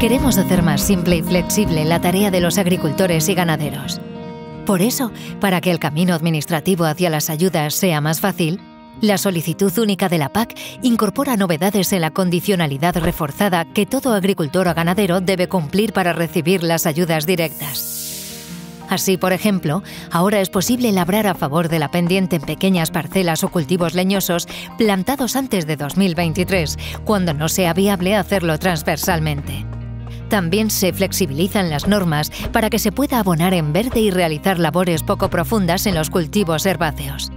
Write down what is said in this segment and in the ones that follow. Queremos hacer más simple y flexible la tarea de los agricultores y ganaderos. Por eso, para que el camino administrativo hacia las ayudas sea más fácil, la solicitud única de la PAC incorpora novedades en la condicionalidad reforzada que todo agricultor o ganadero debe cumplir para recibir las ayudas directas. Así, por ejemplo, ahora es posible labrar a favor de la pendiente en pequeñas parcelas o cultivos leñosos plantados antes de 2023, cuando no sea viable hacerlo transversalmente. También se flexibilizan las normas para que se pueda abonar en verde y realizar labores poco profundas en los cultivos herbáceos.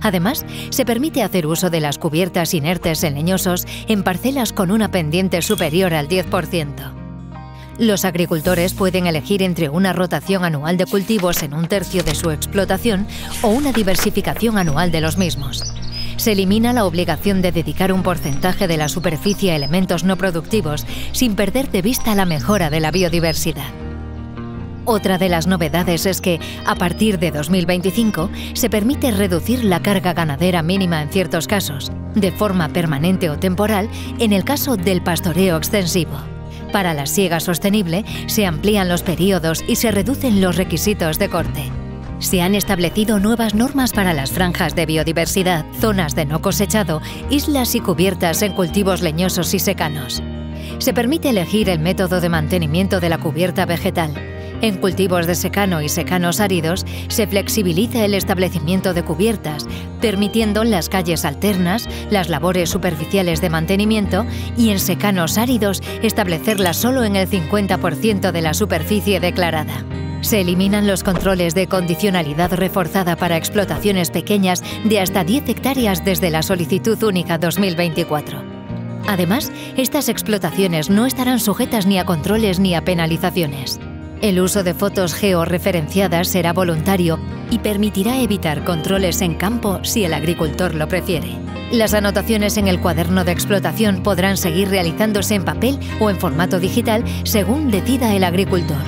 Además, se permite hacer uso de las cubiertas inertes en leñosos en parcelas con una pendiente superior al 10%. Los agricultores pueden elegir entre una rotación anual de cultivos en un tercio de su explotación o una diversificación anual de los mismos. Se elimina la obligación de dedicar un porcentaje de la superficie a elementos no productivos sin perder de vista la mejora de la biodiversidad. Otra de las novedades es que, a partir de 2025, se permite reducir la carga ganadera mínima en ciertos casos, de forma permanente o temporal, en el caso del pastoreo extensivo. Para la siega sostenible, se amplían los periodos y se reducen los requisitos de corte. Se han establecido nuevas normas para las franjas de biodiversidad, zonas de no cosechado, islas y cubiertas en cultivos leñosos y secanos. Se permite elegir el método de mantenimiento de la cubierta vegetal. En cultivos de secano y secanos áridos se flexibiliza el establecimiento de cubiertas, permitiendo las calles alternas, las labores superficiales de mantenimiento y en secanos áridos establecerlas solo en el 50% de la superficie declarada. Se eliminan los controles de condicionalidad reforzada para explotaciones pequeñas de hasta 10 hectáreas desde la Solicitud Única 2024. Además, estas explotaciones no estarán sujetas ni a controles ni a penalizaciones. El uso de fotos georreferenciadas será voluntario y permitirá evitar controles en campo si el agricultor lo prefiere. Las anotaciones en el cuaderno de explotación podrán seguir realizándose en papel o en formato digital según decida el agricultor.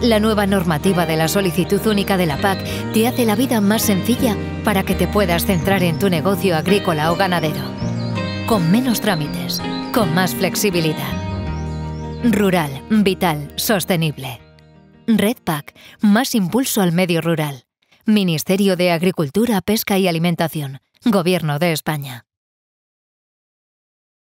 La nueva normativa de la Solicitud Única de la PAC te hace la vida más sencilla para que te puedas centrar en tu negocio agrícola o ganadero. Con menos trámites, con más flexibilidad. Rural, vital, sostenible. Red PAC, más impulso al medio rural. Ministerio de Agricultura, Pesca y Alimentación, Gobierno de España.